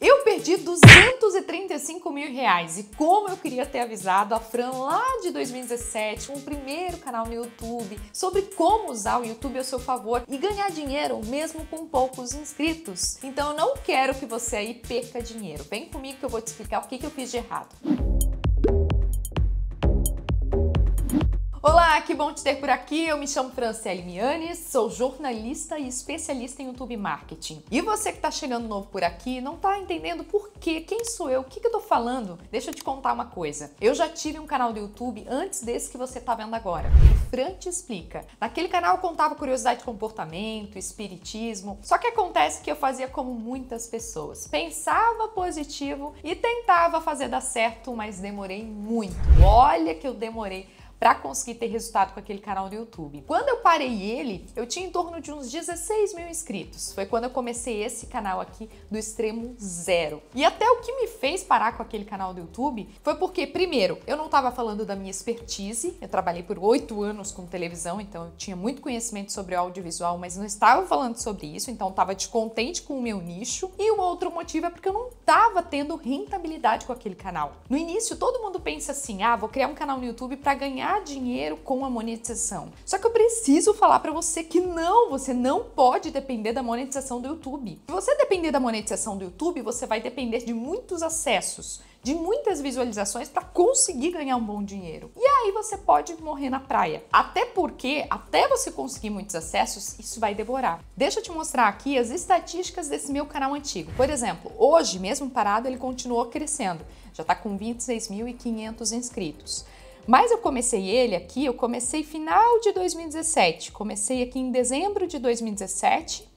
Eu perdi 235 mil reais e como eu queria ter avisado a Fran lá de 2017, com o primeiro canal no YouTube, sobre como usar o YouTube a seu favor e ganhar dinheiro mesmo com poucos inscritos. Então eu não quero que você aí perca dinheiro. Vem comigo que eu vou te explicar o que eu fiz de errado. Olá, que bom te ter por aqui. Eu me chamo Francielle Mianes, sou jornalista e especialista em YouTube Marketing. E você que tá chegando novo por aqui, não tá entendendo por quê, quem sou eu, o que eu tô falando? Deixa eu te contar uma coisa. Eu já tive um canal do YouTube antes desse que você tá vendo agora. O Fran te explica. Naquele canal eu contava curiosidade de comportamento, espiritismo. Só que acontece que eu fazia como muitas pessoas. Pensava positivo e tentava fazer dar certo, mas demorei muito. Olha que eu demorei para conseguir ter resultado com aquele canal do YouTube. Quando eu parei ele, eu tinha em torno de uns 16 mil inscritos. Foi quando eu comecei esse canal aqui do extremo zero. E até o que me fez parar com aquele canal do YouTube foi porque, primeiro, eu não estava falando da minha expertise. Eu trabalhei por 8 anos com televisão, então eu tinha muito conhecimento sobre audiovisual, mas não estava falando sobre isso, então eu estava descontente com o meu nicho. E um outro motivo é porque eu não estava tendo rentabilidade com aquele canal. No início, todo mundo pensa assim, ah, vou criar um canal no YouTube para ganhar dinheiro com a monetização. Só que eu preciso falar para você que não, você não pode depender da monetização do YouTube. Se você depender da monetização do YouTube, você vai depender de muitos acessos, de muitas visualizações para conseguir ganhar um bom dinheiro. E aí você pode morrer na praia. Até porque, até você conseguir muitos acessos, isso vai devorar. Deixa eu te mostrar aqui as estatísticas desse meu canal antigo. Por exemplo, hoje, mesmo parado, ele continuou crescendo. Já está com 26.500 inscritos. Mas eu comecei ele aqui, eu comecei final de 2017, comecei aqui em dezembro de 2017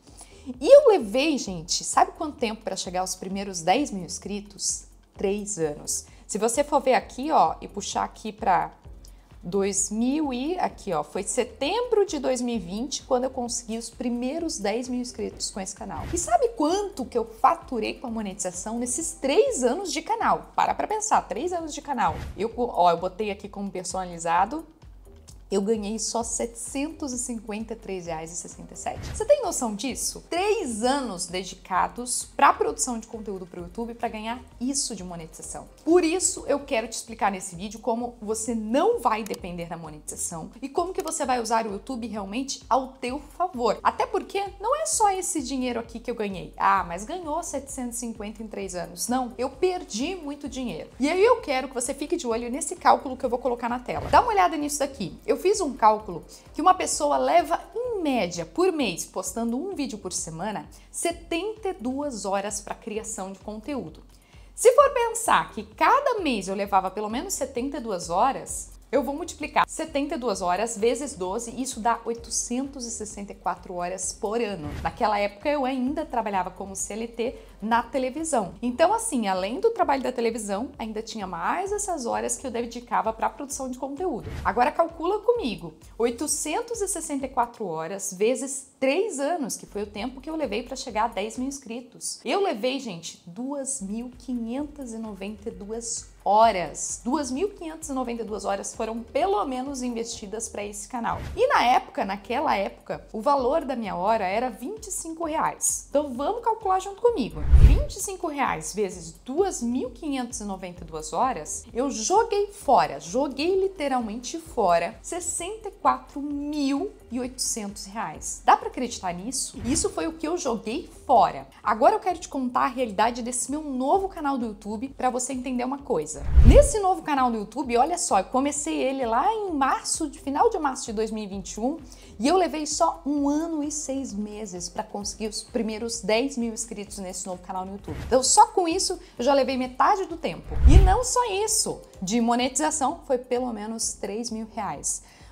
e eu levei, gente, sabe quanto tempo para chegar aos primeiros 10 mil inscritos? 3 anos. Se você for ver aqui, ó, e puxar aqui para 2000 e aqui, ó, foi setembro de 2020 quando eu consegui os primeiros 10 mil inscritos com esse canal. E sabe quanto que eu faturei com a monetização nesses 3 anos de canal? Para pra pensar, 3 anos de canal. Eu botei aqui como personalizado, eu ganhei só R$ 753,67. Você tem noção disso? 3 anos dedicados para a produção de conteúdo para o YouTube para ganhar isso de monetização. Por isso, eu quero te explicar nesse vídeo como você não vai depender da monetização e como que você vai usar o YouTube realmente ao teu favor. Até porque não é só esse dinheiro aqui que eu ganhei. Ah, mas ganhou 750 em 3 anos. Não, eu perdi muito dinheiro. E aí eu quero que você fique de olho nesse cálculo que eu vou colocar na tela. Dá uma olhada nisso daqui. Eu fiz um cálculo que uma pessoa leva, em média, por mês, postando um vídeo por semana, 72 horas para criação de conteúdo. Se for pensar que cada mês eu levava pelo menos 72 horas, eu vou multiplicar 72 horas vezes 12 e isso dá 864 horas por ano. Naquela época eu ainda trabalhava como CLT na televisão. Então assim, além do trabalho da televisão, ainda tinha mais essas horas que eu dedicava para a produção de conteúdo. Agora calcula comigo, 864 horas vezes 3 anos, que foi o tempo que eu levei para chegar a 10 mil inscritos. Eu levei, gente, 2.592 horas. 2.592 horas foram pelo menos investidas para esse canal. E naquela época, o valor da minha hora era R$ 25. Então vamos calcular junto comigo. R$ 25 vezes 2.592 horas, eu joguei fora, joguei literalmente fora, R$ 64.800. Dá pra acreditar nisso? Isso foi o que eu joguei fora. Agora eu quero te contar a realidade desse meu novo canal do YouTube para você entender uma coisa. Nesse novo canal do YouTube, olha só, eu comecei ele lá em março, final de março de 2021 e eu levei só 1 ano e 6 meses para conseguir os primeiros 10 mil inscritos nesse novo canal no YouTube. Então só com isso eu já levei metade do tempo. E não só isso, de monetização foi pelo menos R$ 3.000.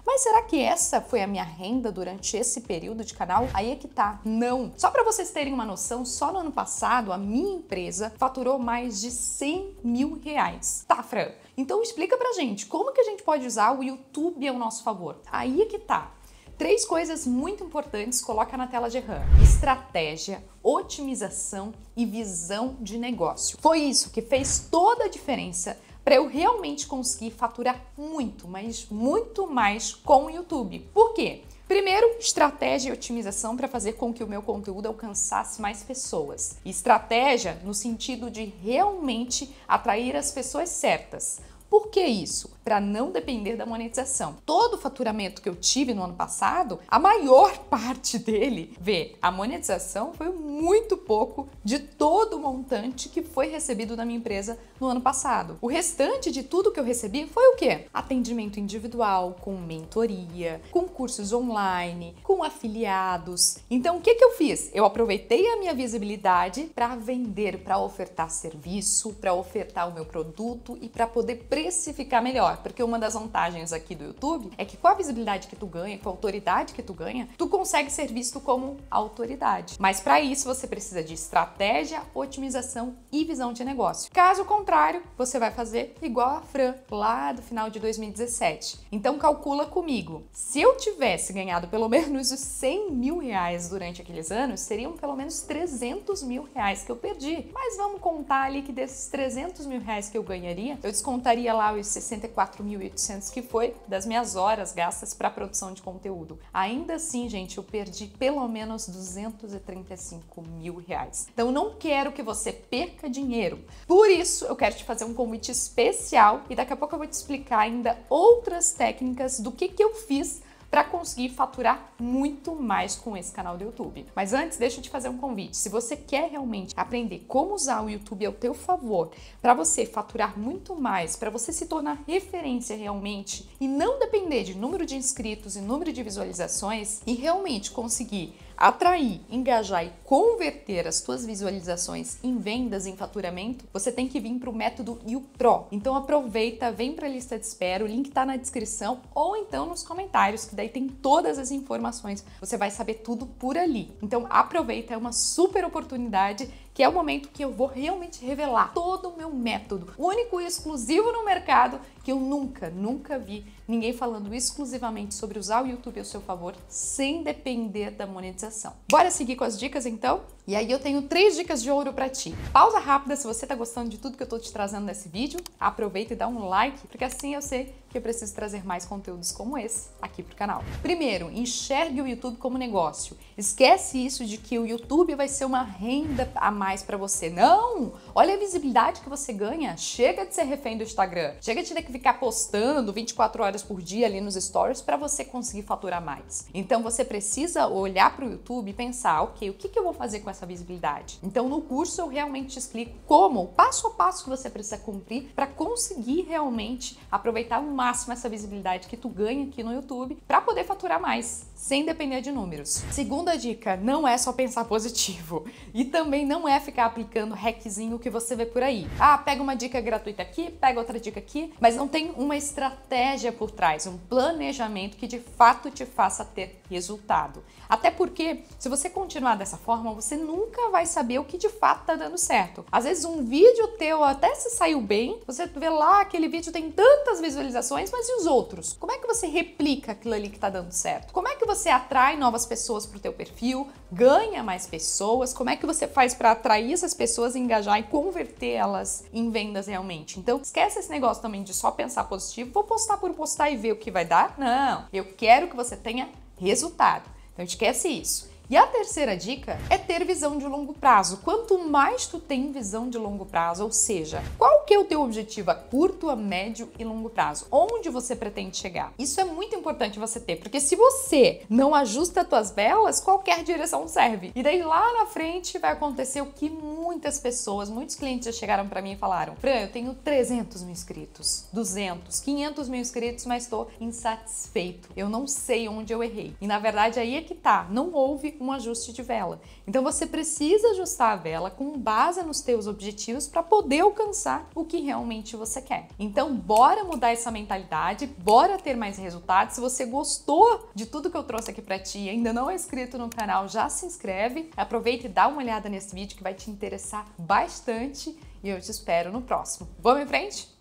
Mas será que essa foi a minha renda durante esse período de canal? Aí é que tá, não. Só para vocês terem uma noção, só no ano passado a minha empresa faturou mais de 100 mil reais. Tá, Fran? Então explica pra gente, como que a gente pode usar o YouTube ao nosso favor? Aí é que tá. 3 coisas muito importantes, coloca na tela de RAM. Estratégia, otimização e visão de negócio. Foi isso que fez toda a diferença para eu realmente conseguir faturar muito, mas muito mais com o YouTube. Por quê? Primeiro, estratégia e otimização para fazer com que o meu conteúdo alcançasse mais pessoas. Estratégia no sentido de realmente atrair as pessoas certas. Por que isso? Para não depender da monetização. Todo o faturamento que eu tive no ano passado, a maior parte dele, a monetização foi muito pouco de todo o montante que foi recebido da minha empresa no ano passado. O restante de tudo que eu recebi foi o quê? Atendimento individual, com mentoria, com cursos online, com afiliados. Então, o que eu fiz? Eu aproveitei a minha visibilidade para vender, para ofertar serviço, para ofertar o meu produto e para poder precificar melhor, porque uma das vantagens aqui do YouTube é que com a visibilidade que tu ganha, com a autoridade que tu ganha, tu consegue ser visto como autoridade. Mas para isso você precisa de estratégia, otimização e visão de negócio. Caso contrário, você vai fazer igual a Fran lá do final de 2017. Então calcula comigo, se eu tivesse ganhado pelo menos os 100 mil reais durante aqueles anos, seriam pelo menos 300 mil reais que eu perdi. Mas vamos contar ali que desses 300 mil reais que eu ganharia, eu descontaria lá os 64.800 que foi das minhas horas gastas para produção de conteúdo. Ainda assim, gente, eu perdi pelo menos 235 mil reais. Então, não quero que você perca dinheiro. Por isso, eu quero te fazer um convite especial e daqui a pouco eu vou te explicar ainda outras técnicas do que eu fiz para conseguir faturar muito mais com esse canal do YouTube. Mas antes, deixa eu te fazer um convite. Se você quer realmente aprender como usar o YouTube ao teu favor, para você faturar muito mais, para você se tornar referência realmente e não depender de número de inscritos e número de visualizações e realmente conseguir atrair, engajar e converter as suas visualizações em vendas, em faturamento, você tem que vir para o método YouPro. Então aproveita, vem para a lista de espera, o link está na descrição ou então nos comentários, que daí tem todas as informações, você vai saber tudo por ali. Então aproveita, é uma super oportunidade, que é o momento que eu vou realmente revelar todo o meu método, único e exclusivo no mercado, que eu nunca vi ninguém falando exclusivamente sobre usar o YouTube ao seu favor, sem depender da monetização. Bora seguir com as dicas então? E aí eu tenho 3 dicas de ouro pra ti. Pausa rápida se você tá gostando de tudo que eu tô te trazendo nesse vídeo, aproveita e dá um like, porque assim eu sei que eu preciso trazer mais conteúdos como esse aqui pro canal. Primeiro, enxergue o YouTube como negócio. Esquece isso de que o YouTube vai ser uma renda a mais para você. Não! Olha a visibilidade que você ganha. Chega de ser refém do Instagram. Chega de ter que ficar postando 24 horas por dia ali nos stories para você conseguir faturar mais. Então você precisa olhar para o YouTube e pensar, ok, o que eu vou fazer com essa visibilidade? Então no curso eu realmente te explico como, o passo a passo que você precisa cumprir para conseguir realmente aproveitar o máximo essa visibilidade que tu ganha aqui no YouTube para poder faturar mais, sem depender de números. Segunda dica, não é só pensar positivo e também não é ficar aplicando hackzinho que você vê por aí. Ah, pega uma dica gratuita aqui, pega outra dica aqui, mas não tem uma estratégia por trás, um planejamento que de fato te faça ter resultado. Até porque, se você continuar dessa forma, você nunca vai saber o que de fato tá dando certo. Às vezes um vídeo teu até se saiu bem, você vê lá, aquele vídeo tem tantas visualizações, mas e os outros? Como é que você replica aquilo ali que tá dando certo? Como é que você atrai novas pessoas pro teu perfil, ganha mais pessoas? Como é que você faz para atrair essas pessoas, engajar e converter elas em vendas realmente? Então, esquece esse negócio também de só pensar positivo, vou postar por postar e ver o que vai dar. Não, eu quero que você tenha resultado. Então esquece isso. E a terceira dica é ter visão de longo prazo. Quanto mais tu tem visão de longo prazo, ou seja, qual que é o teu objetivo a curto, a médio e longo prazo? Onde você pretende chegar? Isso é muito importante você ter, porque se você não ajusta as tuas velas, qualquer direção serve. E daí lá na frente vai acontecer o que muitas pessoas, muitos clientes já chegaram para mim e falaram, Fran, eu tenho 300 mil inscritos, 200, 500 mil inscritos, mas estou insatisfeito. Eu não sei onde eu errei. E na verdade aí é que tá, não houve um ajuste de vela. Então você precisa ajustar a vela com base nos teus objetivos para poder alcançar o que realmente você quer. Então bora mudar essa mentalidade, bora ter mais resultados. Se você gostou de tudo que eu trouxe aqui para ti e ainda não é inscrito no canal, já se inscreve, aproveita e dá uma olhada nesse vídeo que vai te interessar bastante e eu te espero no próximo. Vamos em frente?